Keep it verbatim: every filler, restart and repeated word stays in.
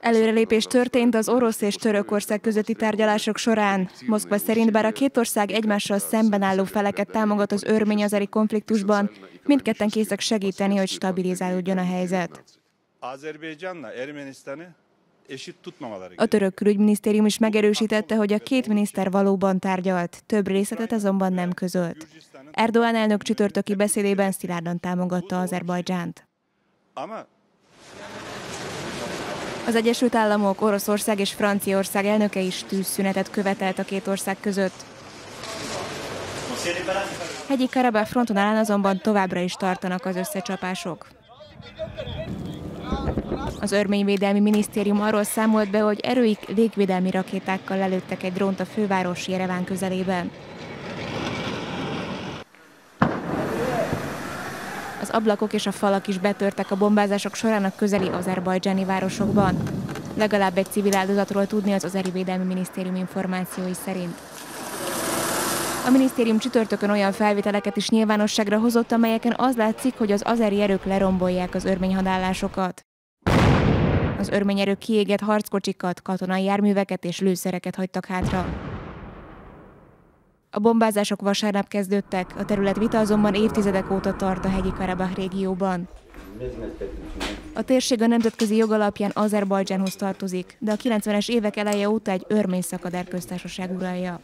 Előrelépés történt az orosz és Törökország közötti tárgyalások során. Moszkva szerint bár a két ország egymással szemben álló feleket támogat az örmény-azeri konfliktusban, mindketten készek segíteni, hogy stabilizálódjon a helyzet. A török külügyminisztérium is megerősítette, hogy a két miniszter valóban tárgyalt, több részletet azonban nem közölt. Erdoğan elnök csütörtöki beszédében szilárdan támogatta Azerbajdzsánt. Az Egyesült Államok, Oroszország és Franciaország elnöke is tűzszünetet követelt a két ország között. Hegyi-Karabah fronton állán azonban továbbra is tartanak az összecsapások. Az Örményvédelmi Minisztérium arról számolt be, hogy erőik légvédelmi rakétákkal lelőttek egy drónt a főváros Jereván közelében. Az ablakok és a falak is betörtek a bombázások során a közeli azerbajdzsáni városokban. Legalább egy civil áldozatról tudni az Azeri Védelmi Minisztérium információi szerint. A minisztérium csütörtökön olyan felvételeket is nyilvánosságra hozott, amelyeken az látszik, hogy az azeri erők lerombolják az örmény hadállásokat. Az örmény erők kiégett harckocsikat, katonai járműveket és lőszereket hagytak hátra. A bombázások vasárnap kezdődtek, a terület vita azonban évtizedek óta tart a Hegyi-Karabah régióban. A térség a nemzetközi jog alapján Azerbajdzsánhoz tartozik, de a kilencvenes évek eleje óta egy örmény szakadár köztársaság uralja.